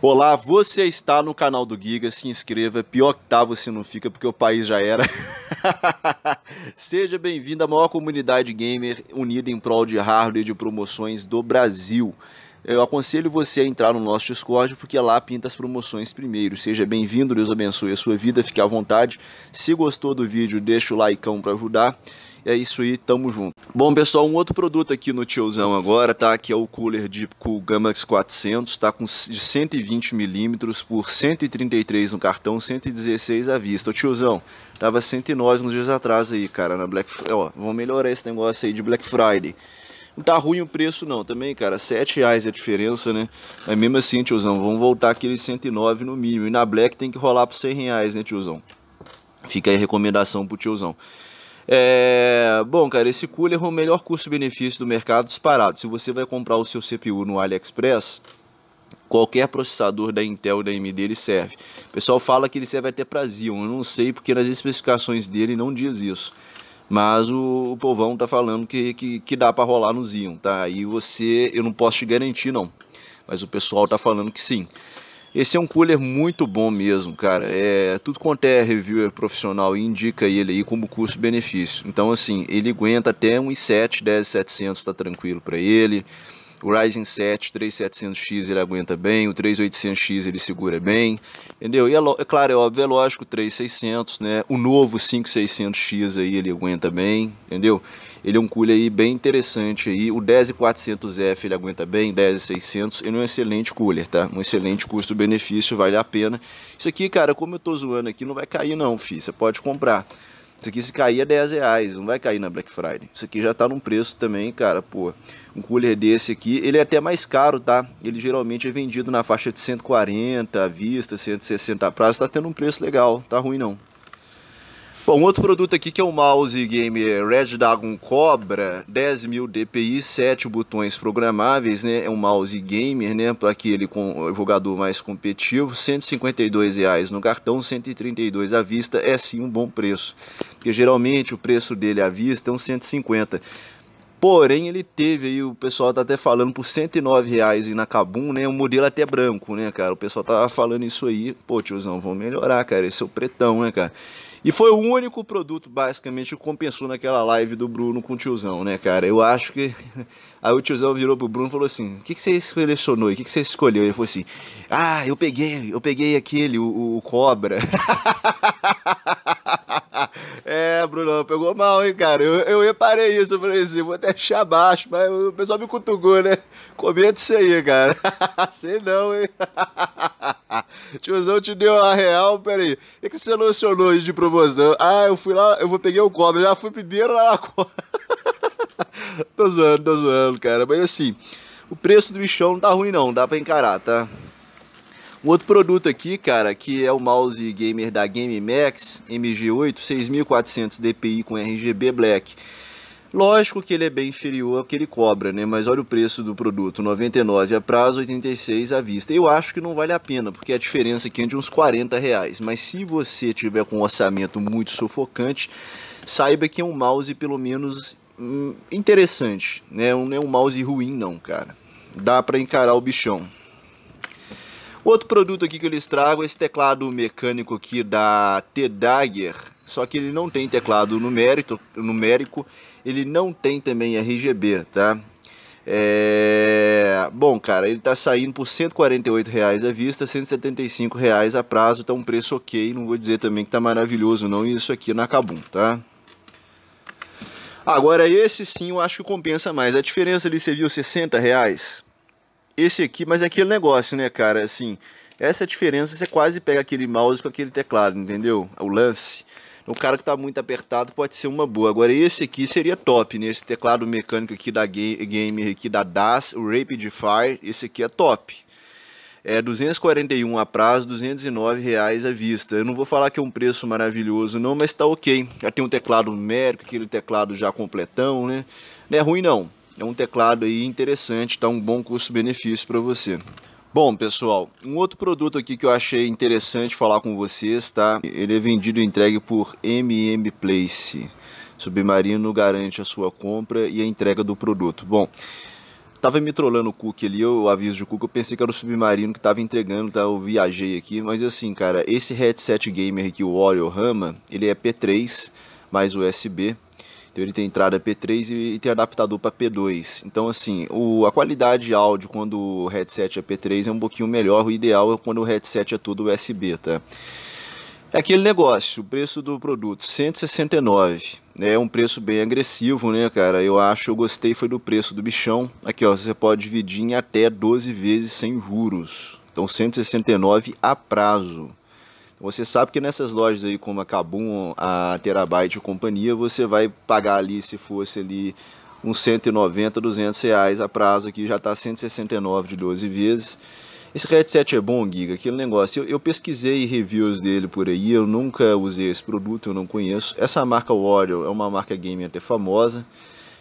Olá, você está no canal do Giga, se inscreva, pior que tá você não fica porque o país já era. Seja bem-vindo à maior comunidade gamer unida em prol de hardware e de promoções do Brasil. Eu aconselho você a entrar no nosso Discord porque lá pinta as promoções primeiro. Seja bem-vindo, Deus abençoe a sua vida, fique à vontade. Se gostou do vídeo, deixa o likeão para ajudar. É isso aí, tamo junto. Bom, pessoal, um outro produto aqui no tiozão agora, tá? Que é o cooler Deep Cool Gamax 400, tá? Com de 120mm por 133 no cartão, 116 à vista. Ô, tiozão, tava 109 uns dias atrás aí, cara, na Black Friday. Ó, vão melhorar esse negócio aí de Black Friday. Não tá ruim o preço não, também, cara, R$7 é a diferença, né? Mas mesmo assim, tiozão, vamos voltar aqueles 109 no mínimo. E na Black tem que rolar por R$100, né, tiozão? Fica aí a recomendação pro tiozão. Bom, cara, esse cooler é o melhor custo-benefício do mercado disparado. Se você vai comprar o seu CPU no AliExpress, qualquer processador da Intel e da AMD ele serve. O pessoal fala que ele serve até para Xeon, eu não sei porque nas especificações dele não diz isso. Mas o povão tá falando que dá para rolar no Xeon, tá? Aí você, eu não posso te garantir não, mas o pessoal tá falando que sim. Esse é um cooler muito bom mesmo, cara, tudo quanto é reviewer profissional indica ele aí como custo-benefício. Então assim, ele aguenta até um i7 10700, tá tranquilo para ele. O Ryzen 7 3700X ele aguenta bem, o 3800X ele segura bem, entendeu? E é claro, é óbvio, é lógico, o 3600, né? O novo 5600X aí ele aguenta bem, entendeu? Ele é um cooler aí bem interessante aí, o 10400F ele aguenta bem, 10600, ele é um excelente cooler, tá? Um excelente custo-benefício, vale a pena. Isso aqui, cara, como eu tô zoando aqui, não vai cair não, filho, você pode comprar. Isso aqui se cair é R$10, não vai cair na Black Friday. Isso aqui já tá num preço também, cara, pô. Um cooler desse aqui, ele é até mais caro, tá? Ele geralmente é vendido na faixa de 140 à vista, 160 a prazo. Tá tendo um preço legal, tá ruim não. Bom, outro produto aqui que é o mouse gamer Red Dragon Cobra, 10.000 DPI, 7 botões programáveis, né? É um mouse gamer, né? Para aquele com jogador mais competitivo, R$152 no cartão, R$132 à vista, é sim um bom preço. Porque geralmente o preço dele à vista é uns R$150. Porém, ele teve aí, o pessoal tá até falando por R$109 e na Kabum, né? Um modelo até branco, né, cara? O pessoal tava falando isso aí. Pô, tiozão, vão melhorar, cara. Esse é o pretão, né, cara? E foi o único produto, basicamente, que compensou naquela live do Bruno com o tiozão, né, cara? Eu acho que... Aí o tiozão virou pro Bruno e falou assim, o que que você selecionou? O que que você escolheu? Ele falou assim, ah, eu peguei aquele, o Cobra. É, Bruno, pegou mal, hein, cara? Eu reparei isso, eu falei assim, vou até deixar baixo, mas o pessoal me cutucou, né? Comenta isso aí, cara. Sei não, hein? Tiozão te deu R$1, peraí. O que você selecionou aí de promoção? Ah, eu fui lá, eu peguei o Cobra, já fui primeiro lá na Cobra. Tô zoando, cara. Mas assim, o preço do bichão não tá ruim não, dá pra encarar, tá? Um outro produto aqui, cara, que é o mouse gamer da Game Max MG8, 6400 DPI com RGB Black. Lógico que ele é bem inferior ao que ele cobra, né? Mas olha o preço do produto, R$99 a prazo, R$86 à vista. Eu acho que não vale a pena, porque a diferença aqui é de uns R$40. Mas se você tiver com um orçamento muito sufocante, saiba que é um mouse pelo menos interessante, né? Não é um mouse ruim não, cara. Dá pra encarar o bichão. Outro produto aqui que eu lhes trago é esse teclado mecânico aqui da T-Dagger. Só que ele não tem teclado numérico, ele não tem também RGB, tá? Bom, cara, ele tá saindo por R$148 à vista, R$175 a prazo, tá um preço ok, não vou dizer também que tá maravilhoso não, isso aqui na Kabum, tá? Agora esse sim eu acho que compensa mais, a diferença ali você viu R$60, esse aqui, mas é aquele negócio, né, cara, assim, essa diferença você quase pega aquele mouse com aquele teclado, entendeu? O lance... O cara que tá muito apertado pode ser uma boa. Agora esse aqui seria top, né? Esse teclado mecânico aqui da Gamer, aqui da DAS, o Rapid Fire, esse aqui é top. É R$241 a prazo, R$209 à vista. Eu não vou falar que é um preço maravilhoso não, mas tá ok. Já tem um teclado numérico, aquele teclado já completão, né? Não é ruim não. É um teclado aí interessante, tá um bom custo-benefício para você. Bom, pessoal, um outro produto aqui que eu achei interessante falar com vocês, tá? Ele é vendido e entregue por MM Place. Submarino garante a sua compra e a entrega do produto. Bom, Tava me trollando o cookie ali, eu aviso de cookie, eu pensei que era o Submarino que tava entregando, tá? Eu viajei aqui, mas assim, cara, esse headset gamer aqui, o Warrior Rama, ele é P3 mais USB, então ele tem entrada P3 e tem adaptador para P2, então assim, a qualidade de áudio quando o headset é P3 é um pouquinho melhor, o ideal é quando o headset é todo USB, tá? É aquele negócio, o preço do produto, R$169, é um preço bem agressivo, né, cara? Eu acho, eu gostei, foi do preço do bichão. Aqui, ó, você pode dividir em até 12 vezes sem juros. Então, R$169 a prazo. Você sabe que nessas lojas aí, como a Kabum, a Terabyte e companhia, você vai pagar ali, se fosse ali, uns 190, R$200 a prazo. Aqui já está R$169 de 12 vezes. Esse headset é bom, Giga, aquele negócio, eu pesquisei reviews dele por aí, eu nunca usei esse produto, eu não conheço. Essa marca Warrior é uma marca game até famosa,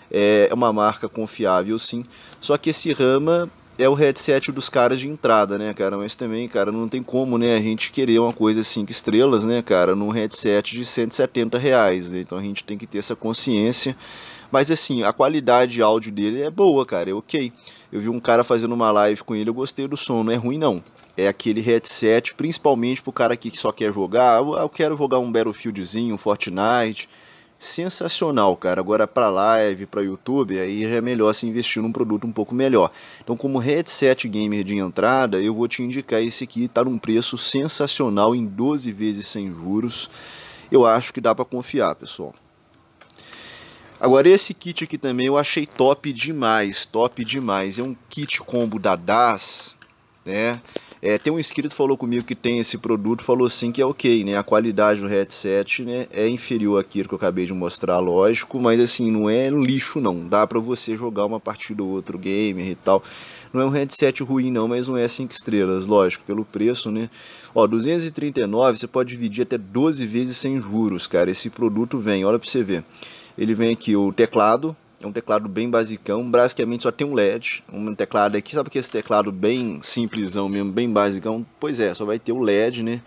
é uma marca confiável sim, só que esse Rama é o headset dos caras de entrada, né, cara, mas também, cara, não tem como, né, a gente querer uma coisa 5 estrelas, né, cara, num headset de R$170, né, então a gente tem que ter essa consciência. Mas assim, a qualidade de áudio dele é boa, cara, é ok. Eu vi um cara fazendo uma live com ele, eu gostei do som, não é ruim não. É aquele headset, principalmente pro cara aqui que só quer jogar, eu quero jogar um Battlefieldzinho, um Fortnite. Sensacional, cara. Agora pra live, pra YouTube, aí é melhor se investir num produto um pouco melhor. Então como headset gamer de entrada, eu vou te indicar esse aqui, tá num preço sensacional, em 12 vezes sem juros. Eu acho que dá pra confiar, pessoal. Agora esse kit aqui também eu achei top demais, top demais. É um kit combo da DAS, né? Tem um inscrito que falou comigo que tem esse produto, falou assim que é ok, né? A qualidade do headset, né, é inferior àquilo que eu acabei de mostrar, lógico, mas assim, não é lixo não. Dá pra você jogar uma partida ou outro gamer e tal. Não é um headset ruim não, mas não é 5 estrelas, lógico, pelo preço, né? Ó, R$239, você pode dividir até 12 vezes sem juros, cara. Esse produto vem, olha pra você ver. Ele vem aqui o teclado, é um teclado bem basicão, basicamente só tem um LED, um teclado aqui, sabe que esse teclado bem simplesão mesmo, bem basicão? Pois é, só vai ter o LED, né,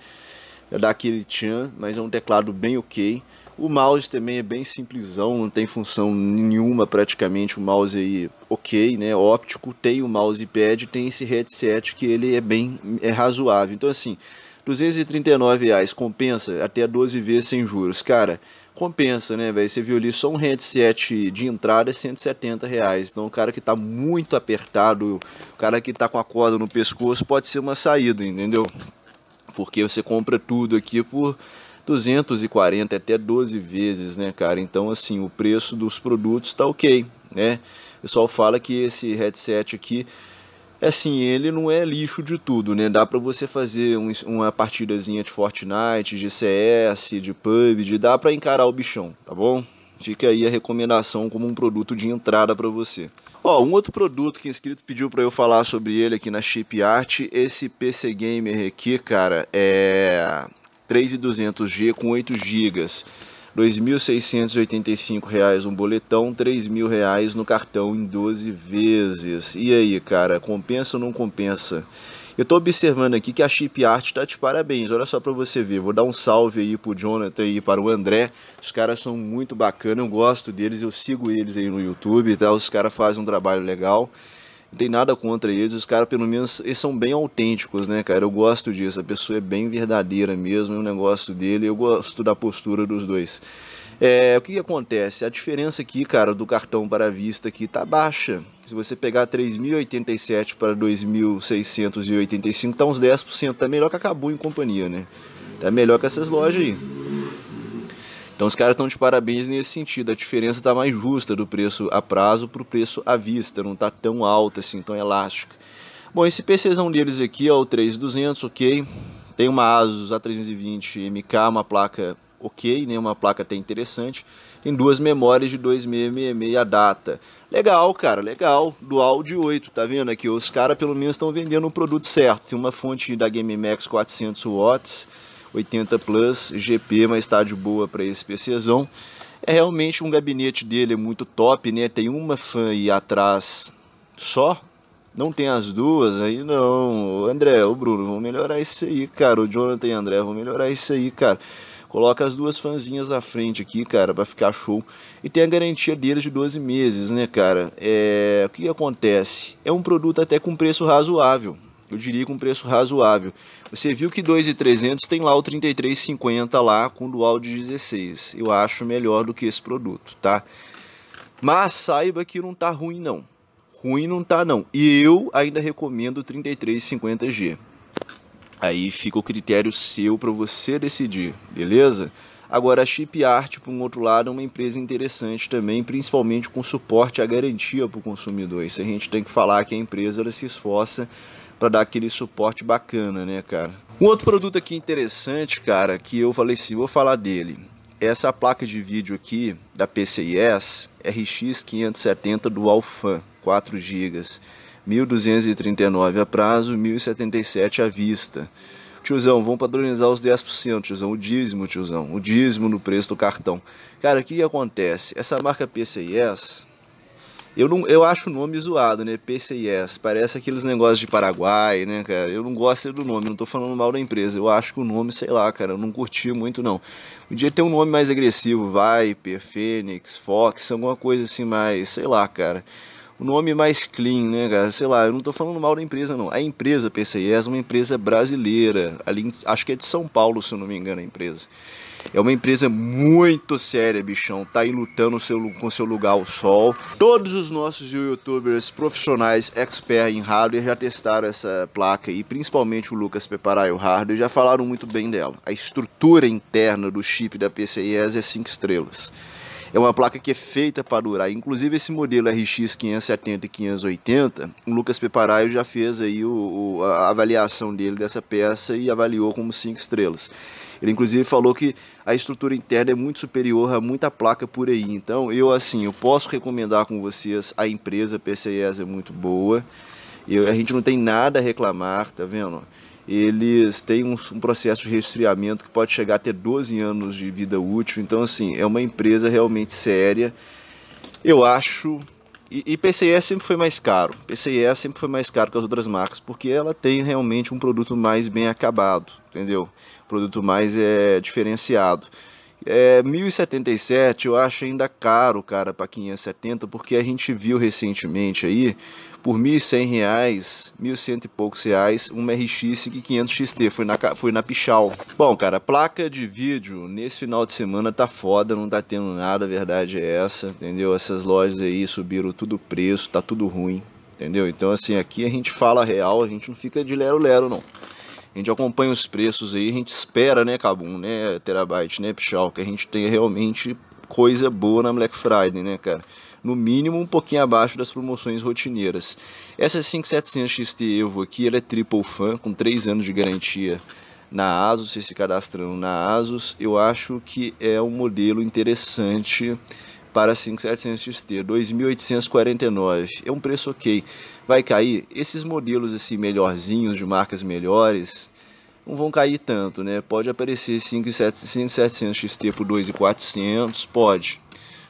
já dá aquele tchan, mas é um teclado bem ok. O mouse também é bem simplesão, não tem função nenhuma praticamente, o mouse aí ok, né, óptico, tem o mousepad, tem esse headset que ele é bem razoável, então assim... R$239 compensa até 12 vezes sem juros, cara, compensa, né, velho? Você viu ali só um headset de entrada é R$170, então o cara que tá muito apertado, o cara que tá com a corda no pescoço pode ser uma saída, entendeu? Porque você compra tudo aqui por 240 até 12 vezes, né, cara? Então assim, o preço dos produtos tá ok, né? O pessoal fala que esse headset aqui, assim, ele não é lixo de tudo, né? Dá pra você fazer uma partidazinha de Fortnite, de CS, de PUBG, dá pra encarar o bichão, tá bom? Fica aí a recomendação como um produto de entrada pra você. Ó, um outro produto que o inscrito pediu pra eu falar sobre ele aqui na ChipArt, esse PC Gamer aqui, cara, é 3200G com 8 GB. R$2.685 um boletão, R$3.000 no cartão em 12 vezes. E aí, cara, compensa ou não compensa? Eu tô observando aqui que a ChipArt tá de parabéns, olha só pra você ver. Vou dar um salve aí pro Jonathan e para o André. Os caras são muito bacanas, eu gosto deles, eu sigo eles aí no YouTube, tá? Os caras fazem um trabalho legal. Não tem nada contra eles, os caras pelo menos eles são bem autênticos, né, cara? Eu gosto disso, a pessoa é bem verdadeira mesmo, é um negócio dele, eu gosto da postura dos dois. O que acontece? A diferença aqui, cara, do cartão para a vista aqui tá baixa. Se você pegar 3.087 para 2.685, tá uns 10%, tá melhor que acabou em companhia, né? Tá melhor que essas lojas aí. Então os caras estão de parabéns nesse sentido, a diferença está mais justa do preço a prazo para o preço à vista, não está tão alta assim, tão elástica. Bom, esse PCzão deles aqui, ó, o 3200, ok, tem uma Asus A320MK, uma placa ok, né? Uma placa até interessante, tem duas memórias de 2666 a data. Legal, cara, legal, dual de 8, tá vendo aqui? Os caras pelo menos estão vendendo o produto certo, tem uma fonte da GameMax 400W, 80 Plus, GP, mas tá de boa para esse PCzão. É realmente um gabinete dele, é muito top, né? Tem uma fan aí atrás só, não tem as duas aí não. O André, o Bruno, vão melhorar isso aí, cara. O Jonathan e o André vão melhorar isso aí, cara. Coloca as duas fanzinhas na frente aqui, cara, vai ficar show. E tem a garantia deles de 12 meses, né, cara? O que acontece? É um produto até com preço razoável. Eu diria com preço razoável. Você viu que 2.300 tem lá o 3350 lá com dual de 16. Eu acho melhor do que esse produto, tá? Mas saiba que não tá ruim, não. Ruim não tá, não. E eu ainda recomendo o 3350G. Aí fica o critério seu para você decidir, beleza? Agora a ChipArt, por um outro lado, é uma empresa interessante também, principalmente com suporte à garantia para o consumidor. Isso a gente tem que falar, que a empresa ela se esforça para dar aquele suporte bacana, né, cara? Um outro produto aqui interessante, cara, que eu falei assim, vou falar dele. Essa placa de vídeo aqui, da PCYes, RX 570 Dual Fan, 4 GB, 1.239 a prazo, 1.077 à vista. Tiozão, vão padronizar os 10%, tiozão, o dízimo no preço do cartão. Cara, o que acontece? Essa marca PCYes... Eu acho o nome zoado, né? PCYes, parece aqueles negócios de Paraguai, né, cara? Eu não gosto do nome, não tô falando mal da empresa. Eu acho que o nome, sei lá, cara, eu não curti muito, não. Podia ter um nome mais agressivo, Viper, Fênix, Fox, alguma coisa assim mais, sei lá, cara. O nome mais clean, né, cara? Sei lá, eu não tô falando mal da empresa, não. A empresa PCYes é uma empresa brasileira, ali, acho que é de São Paulo, se eu não me engano, a empresa. É uma empresa muito séria, bichão. Tá aí lutando com seu lugar ao sol. Todos os nossos youtubers profissionais, expert em hardware, já testaram essa placa aí. Principalmente o Lucas Pepa Rayol hardware, já falaram muito bem dela. A estrutura interna do chip da PCYes é 5 estrelas. É uma placa que é feita para durar. Inclusive esse modelo RX 570 e 580, o Lucas Pepa Rayol já fez aí a avaliação dele dessa peça e avaliou como 5 estrelas. Ele inclusive falou que a estrutura interna é muito superior a muita placa por aí. Então eu posso recomendar com vocês a empresa PCYes, é muito boa. A gente não tem nada a reclamar, tá vendo? Eles têm um processo de resfriamento que pode chegar até 12 anos de vida útil. Então assim, é uma empresa realmente séria. Eu acho... E PCYes sempre foi mais caro. PCYes sempre foi mais caro que as outras marcas, porque ela tem realmente um produto mais bem acabado, entendeu? Produto mais diferenciado. 1.077 eu acho ainda caro, cara, para 570, porque a gente viu recentemente aí, por R$1.100, 1.100 e poucos reais, uma RX 500 XT, foi na Pichau. Bom, cara, a placa de vídeo nesse final de semana tá foda, não tá tendo nada, a verdade é essa, entendeu? Essas lojas aí subiram tudo o preço, tá tudo ruim, entendeu? Então assim, aqui a gente fala real, a gente não fica de lero-lero, não. A gente acompanha os preços aí, a gente espera, né, Kabum, né, Terabyte, né, Pichau, que a gente tenha realmente coisa boa na Black Friday, né, cara? No mínimo um pouquinho abaixo das promoções rotineiras. Essa 5700 XT Evo aqui, ela é triple fan, com 3 anos de garantia na Asus, se cadastrando na Asus. Eu acho que é um modelo interessante para 5700 XT, 2.849, é um preço ok. Vai cair? Esses modelos assim, melhorzinhos, de marcas melhores, não vão cair tanto, né? Pode aparecer 5700 XT por 2.400, pode.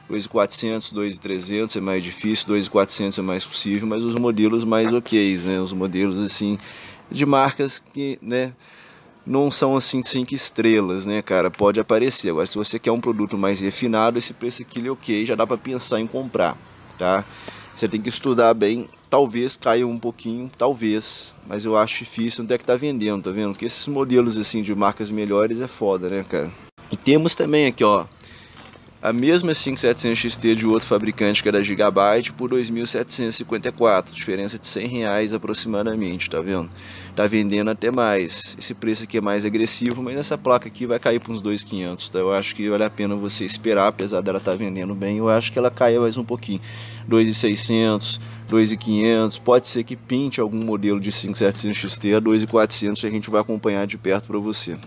2.400, 2.300 é mais difícil, 2.400 é mais possível, mas os modelos mais ok, né? Os modelos assim, de marcas que, né, não são assim 5 estrelas, né, cara? Pode aparecer. Agora, se você quer um produto mais refinado, esse preço aqui ele é ok, já dá para pensar em comprar, tá? Você tem que estudar bem, talvez caia um pouquinho, talvez, mas eu acho difícil onde é que tá vendendo, tá vendo? Porque esses modelos assim de marcas melhores é foda, né, cara? E temos também aqui, ó, a mesma 5700 XT de outro fabricante, que é da Gigabyte, por 2.754, diferença de R$100 aproximadamente, tá vendo? Tá vendendo até mais. Esse preço aqui é mais agressivo, mas essa placa aqui vai cair para uns 2.500, tá? Eu acho que vale a pena você esperar, apesar dela tá vendendo bem, eu acho que ela caia mais um pouquinho. 2.600, 2.500, pode ser que pinte algum modelo de 5700 XT a 2.400 e a gente vai acompanhar de perto para você.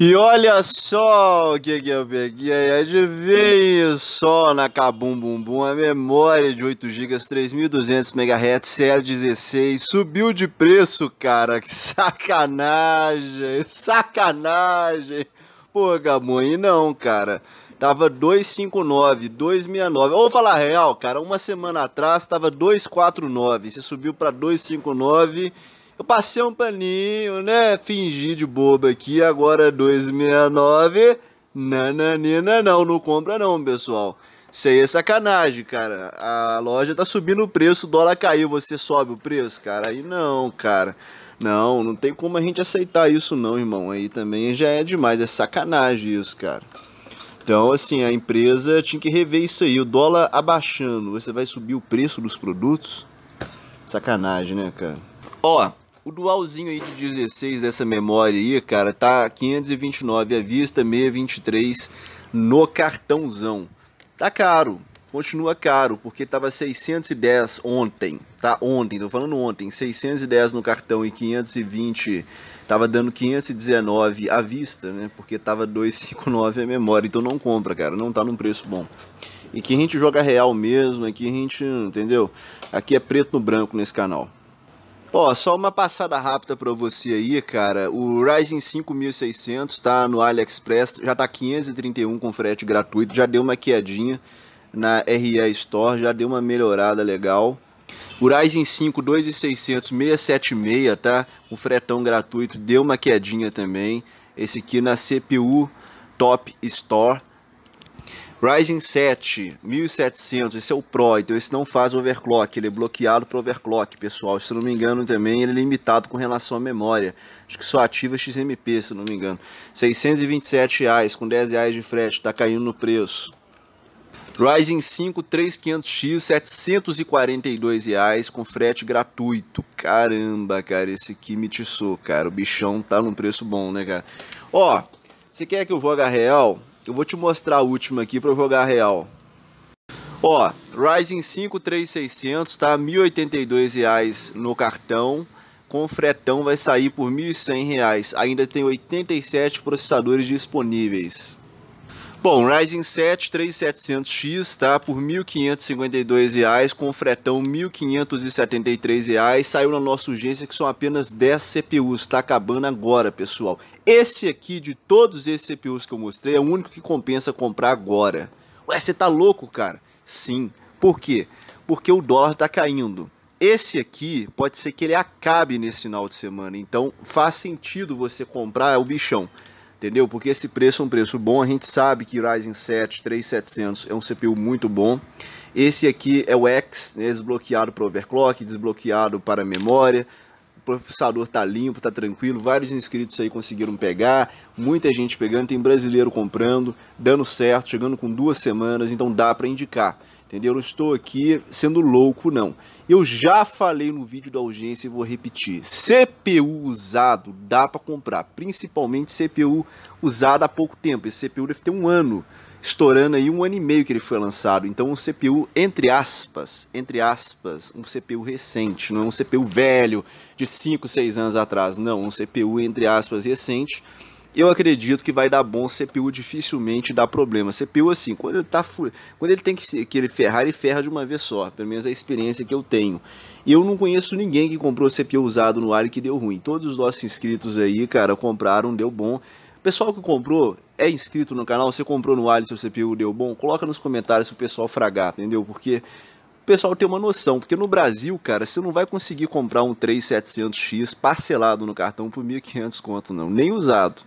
E olha só o que eu peguei aí, adivinha só na Kabum Bumbum, a memória de 8 GB, 3.200 MHz, CL16, subiu de preço, cara, que sacanagem, sacanagem, pô, Kabum, aí não, cara, tava 259, 269, ou falar real, cara, uma semana atrás tava 249, você subiu pra 259... Eu passei um paninho, né? Fingi de bobo aqui, agora 269. Nananina, não compra não, pessoal. Isso aí é sacanagem, cara. A loja tá subindo o preço, o dólar caiu, você sobe o preço, cara. Aí não, cara. Não tem como a gente aceitar isso não, irmão. Aí também já é demais, é sacanagem isso, cara. Então, assim, a empresa tinha que rever isso aí. O dólar abaixando, você vai subir o preço dos produtos? Sacanagem, né, cara? Ó, o dualzinho aí de 16 dessa memória aí, cara, tá 529 à vista, 623 no cartãozão. Tá caro, continua caro, porque tava 610 ontem, tá? Ontem, tô falando ontem, 610 no cartão e 520, tava dando 519 à vista, né? Porque tava 259 a memória, então não compra, cara, não tá num preço bom. E que a gente joga real mesmo, aqui a gente, entendeu? Aqui é preto no branco nesse canal. Ó, só uma passada rápida pra você aí, cara. O Ryzen 5 5600 tá no AliExpress, já tá 531 com frete gratuito, já deu uma quedinha na RE Store, já deu uma melhorada legal. O Ryzen 5 2600 676, tá? Um fretão gratuito, deu uma quedinha também. Esse aqui na CPU Top Store. Ryzen 7 1700, esse é o Pro, então esse não faz overclock, ele é bloqueado para overclock, pessoal. Se não me engano também, ele é limitado com relação à memória. Acho que só ativa XMP, se não me engano. R$627, com R$10 de frete, tá caindo no preço. Ryzen 5 3500X, R$742, com frete gratuito. Caramba, cara, esse aqui me tiçou, cara. O bichão tá num preço bom, né, cara? Ó, você quer que eu jogue a real? Eu vou te mostrar a última aqui para jogar real. Ó, Ryzen 5 3600 tá R$1.082 no cartão. Com fretão vai sair por R$1.100. Ainda tem 87 processadores disponíveis. Bom, Ryzen 7 3700X tá por R$1.552, com fretão R$1.573, saiu na nossa urgência que são apenas 10 CPUs, tá acabando agora, pessoal. Esse aqui, de todos esses CPUs que eu mostrei, é o único que compensa comprar agora. Ué, você tá louco, cara? Sim. Por quê? Porque o dólar tá caindo. Esse aqui, pode ser que ele acabe nesse final de semana, então faz sentido você comprar o bichão. Entendeu? Porque esse preço é um preço bom, a gente sabe que o Ryzen 7 3700 é um CPU muito bom. Esse aqui é o X, né? Desbloqueado para overclock, desbloqueado para memória. O processador tá limpo, tá tranquilo, vários inscritos aí conseguiram pegar, muita gente pegando, tem brasileiro comprando, dando certo, chegando com 2 semanas, então dá para indicar. Entendeu? Eu não estou aqui sendo louco, não. Eu já falei no vídeo da urgência e vou repetir. CPU usado dá para comprar, principalmente CPU usado há pouco tempo. Esse CPU deve ter um ano, estourando aí 1 ano e meio que ele foi lançado. Então um CPU, entre aspas, um CPU recente, não é um CPU velho de 5, 6 anos atrás. Não, um CPU, entre aspas, recente. Eu acredito que vai dar bom, CPU dificilmente dá problema. CPU assim, quando ele tem que ele ferrar, ele ferra de uma vez só. Pelo menos é a experiência que eu tenho. E eu não conheço ninguém que comprou CPU usado no ar e que deu ruim. Todos os nossos inscritos aí, cara, compraram, deu bom. O pessoal que comprou, é inscrito no canal, você comprou no ar e seu CPU deu bom? Coloca nos comentários se o pessoal fragar, entendeu? Porque o pessoal tem uma noção. Porque no Brasil, cara, você não vai conseguir comprar um 3700X parcelado no cartão por 1.500 conto, não. Nem usado.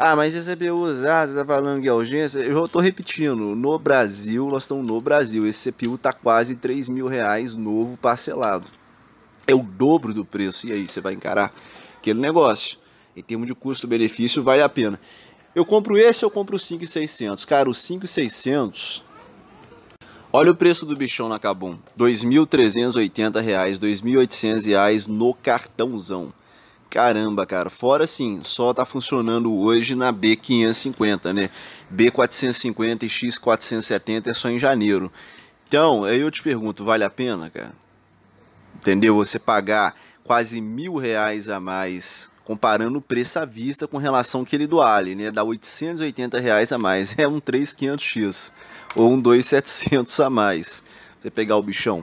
Ah, mas esse CPU usado, você tá falando que é urgência? Eu tô repetindo, no Brasil, nós estamos no Brasil, esse CPU tá quase R$3.000 novo parcelado. É o dobro do preço, e aí você vai encarar aquele negócio. Em termos de custo-benefício, vale a pena. Eu compro esse ou eu compro o 5600? Cara, o 5600, olha o preço do bichão na Kabum, R$2.380, R$2.800 no cartãozão. Caramba, cara, fora assim, só tá funcionando hoje na B550, né? B450 e X470 é só em janeiro. Então, aí eu te pergunto, vale a pena, cara? Entendeu? Você pagar quase R$1.000 a mais, comparando o preço à vista com relação àquele do Ali, né? Dá R$880 a mais, é um 3500X ou um 2700 a mais, você pegar o bichão.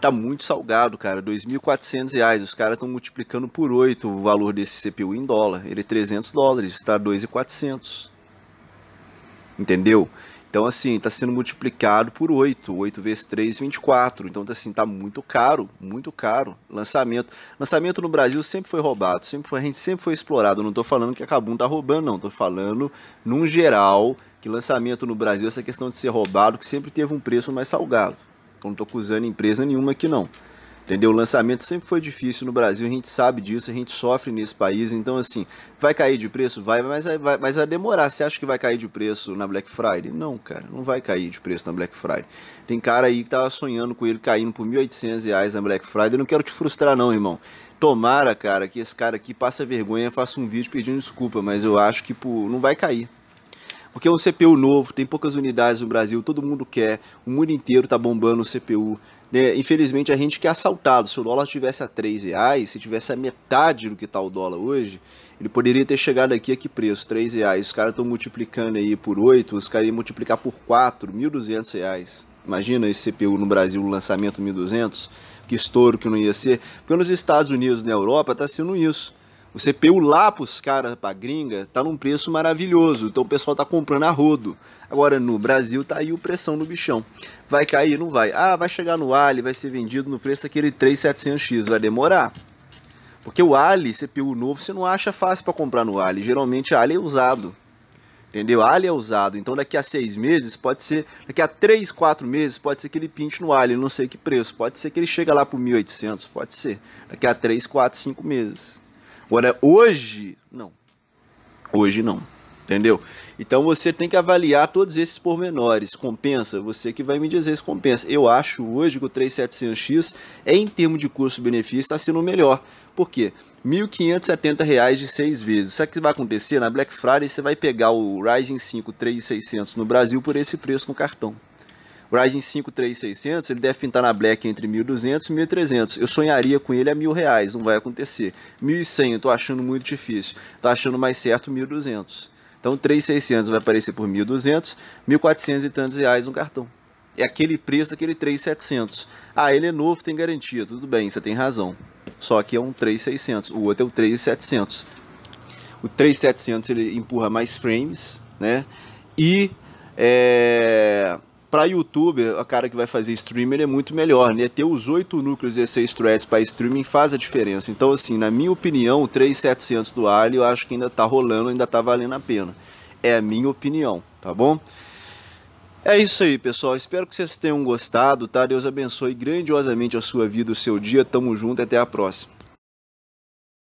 Tá muito salgado, cara, R$2.400, os caras estão multiplicando por 8 o valor desse CPU em dólar, ele é $300, tá R$2.400, entendeu? Então assim, está sendo multiplicado por 8, 8 vezes 3, 24. Então assim, está muito caro lançamento. Lançamento no Brasil sempre foi roubado, a gente sempre foi explorado. Eu não estou falando que a Kabum está roubando, não. Estou falando, num geral, que lançamento no Brasil, essa questão de ser roubado, que sempre teve um preço mais salgado. Então não estou acusando empresa nenhuma aqui não. Entendeu? O lançamento sempre foi difícil no Brasil, a gente sabe disso, a gente sofre nesse país. Então assim, vai cair de preço? Vai, mas vai demorar. Você acha que vai cair de preço na Black Friday? Não, cara, não vai cair de preço na Black Friday. Tem cara aí que tava sonhando com ele caindo por R$ 1.800 na Black Friday. Não quero te frustrar não, irmão. Tomara, cara, que esse cara aqui passa vergonha, faça um vídeo pedindo desculpa, mas eu acho que não vai cair. Porque é um CPU novo, tem poucas unidades no Brasil, todo mundo quer, o mundo inteiro tá bombando o CPU. Infelizmente a gente que é assaltado. Se o dólar tivesse a R$ 3, se tivesse a metade do que está o dólar hoje, ele poderia ter chegado aqui a que preço? R$ 3. Os caras estão multiplicando aí por 8, os caras iam multiplicar por 4, R$ 1.200. Imagina esse CPU no Brasil, o lançamento 1.200, que estouro que não ia ser. Porque nos Estados Unidos e na Europa está sendo isso. O CPU lá para os caras, para a gringa, tá num preço maravilhoso. Então o pessoal tá comprando a rodo. Agora no Brasil tá aí o pressão do bichão. Vai cair? Não vai. Ah, vai chegar no Ali, vai ser vendido no preço daquele 3700X. Vai demorar. Porque o Ali, CPU novo, você não acha fácil para comprar no Ali. Geralmente a Ali é usado. Entendeu? A Ali é usado. Então daqui a 6 meses pode ser... Daqui a 3, 4 meses pode ser que ele pinte no Ali. Não sei que preço. Pode ser que ele chegue lá por 1.800. Pode ser. Daqui a 3, 4, 5 meses. Agora, hoje, não. Hoje não, entendeu? Então você tem que avaliar todos esses pormenores. Compensa? Você que vai me dizer se compensa. Eu acho hoje que o 3700X, em termos de custo-benefício, está sendo o melhor. Por quê? R$ 1.570 de 6 vezes. Sabe o que vai acontecer? Na Black Friday você vai pegar o Ryzen 5 3600 no Brasil por esse preço no cartão. O Ryzen 5 3600, ele deve pintar na Black entre 1.200 e 1.300. Eu sonharia com ele a R$ 1.000, não vai acontecer. 1.100 eu tô achando muito difícil. Tô achando mais certo 1.200. Então 3600 vai aparecer por 1.200, 1.400 e tantos reais no cartão. É aquele preço daquele 3700. Ah, ele é novo, tem garantia. Tudo bem, você tem razão. Só que é um 3600, o outro é o 3700. O 3700 ele empurra mais frames, né? E para youtuber, a cara que vai fazer streamer é muito melhor, né? Ter os 8 núcleos e 16 threads para streaming faz a diferença. Então, assim, na minha opinião, o 3700 do Ali eu acho que ainda tá rolando, ainda tá valendo a pena. É a minha opinião, tá bom? É isso aí, pessoal. Espero que vocês tenham gostado, tá? Deus abençoe grandiosamente a sua vida, o seu dia. Tamo junto e até a próxima.